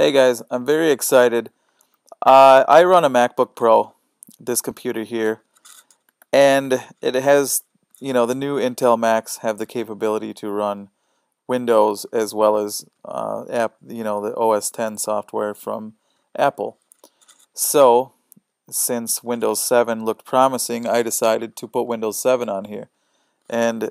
Hey guys, I'm very excited. I run a MacBook Pro, this computer here, and it has, you know, the new Intel Macs have the capability to run Windows as well as the OS X software from Apple. So, since Windows 7 looked promising, I decided to put Windows 7 on here. And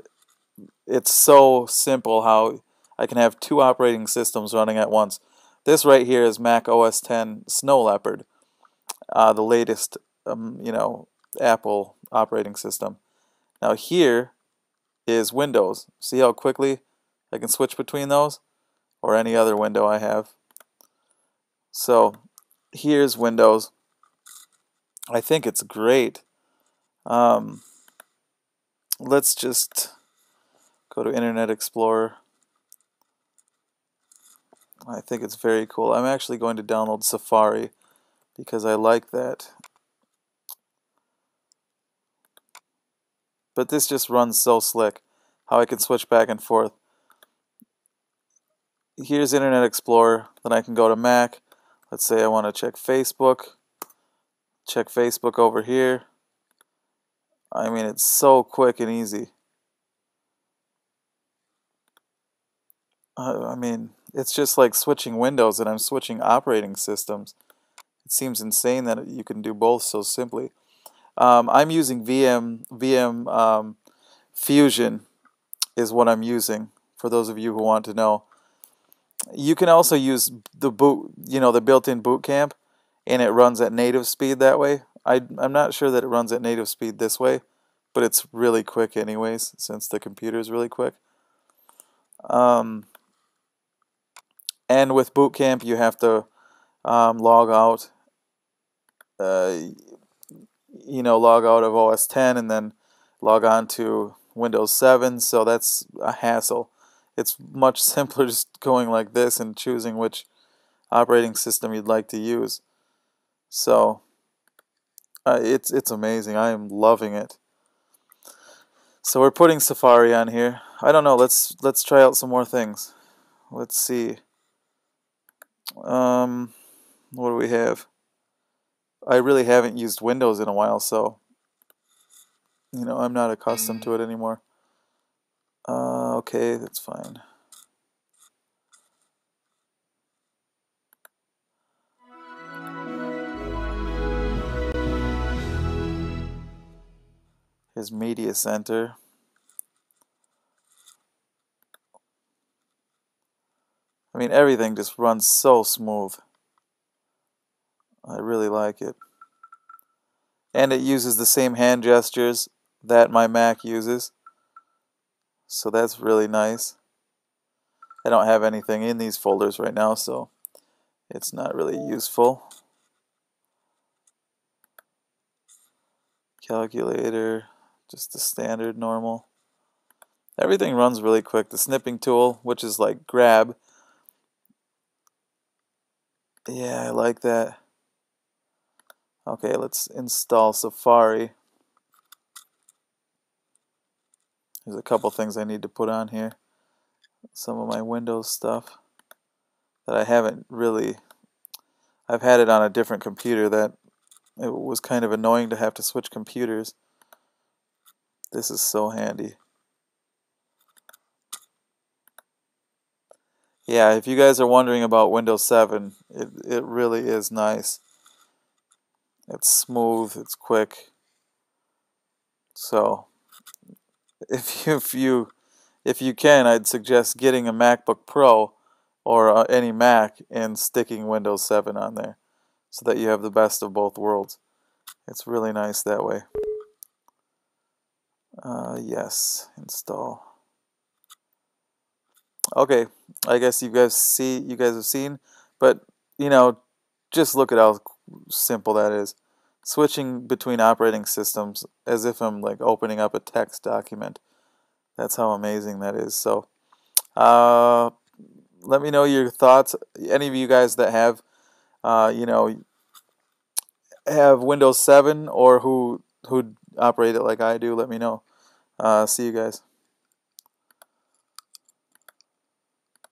it's so simple how I can have two operating systems running at once. This right here is Mac OS X Snow Leopard, the latest, Apple operating system. Now here is Windows. See how quickly I can switch between those, or any other window I have. So here's Windows. I think it's great. Let's just go to Internet Explorer. I think it's very cool. I'm actually going to download Safari because I like that. But this just runs so slick, how I can switch back and forth. Here's Internet Explorer. Then I can go to Mac. Let's say I want to check Facebook. Check Facebook over here. I mean, it's so quick and easy. I mean, it's just like switching windows, and I'm switching operating systems. It seems insane that you can do both so simply. I'm using VM Fusion is what I'm using, for those of you who want to know. You can also use the built-in boot camp, and it runs at native speed that way. I'm not sure that it runs at native speed this way, but it's really quick anyways, since the computer is really quick. And with boot camp, you have to log out. Log out of OS X and then log on to Windows 7. So that's a hassle. It's much simpler just going like this and choosing which operating system you'd like to use. So it's amazing. I am loving it. So we're putting Safari on here. I don't know. Let's try out some more things. Let's see. What do we have? I really haven't used Windows in a while, so I'm not accustomed to it anymore. Okay, that's fine. Here's Media Center. I mean, everything just runs so smooth. I really like it. And it uses the same hand gestures that my Mac uses. So that's really nice. I don't have anything in these folders right now, so it's not really useful. Calculator, just the standard normal. Everything runs really quick. The snipping tool, which is like grab. Yeah, I like that. Okay, let's install Safari. There's a couple things I need to put on here. Some of my Windows stuff that I haven't really... I've had it on a different computer that it was kind of annoying to have to switch computers. This is so handy. Yeah, if you guys are wondering about Windows 7, it really is nice. It's smooth, it's quick. So, if you can, I'd suggest getting a MacBook Pro or any Mac and sticking Windows 7 on there, so that you have the best of both worlds. It's really nice that way. Yes, install. Okay, I guess you guys have seen, but just look at how simple that is. Switching between operating systems as if I'm like opening up a text document. That's how amazing that is. So let me know your thoughts. Any of you guys that have Windows 7 or who operate it like I do, let me know. See you guys.